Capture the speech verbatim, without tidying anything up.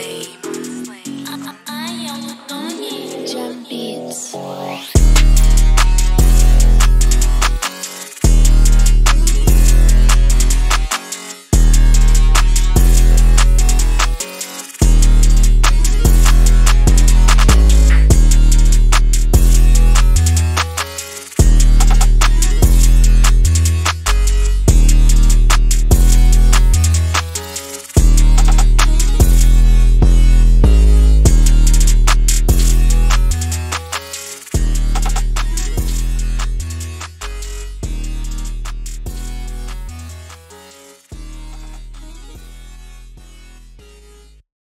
flame.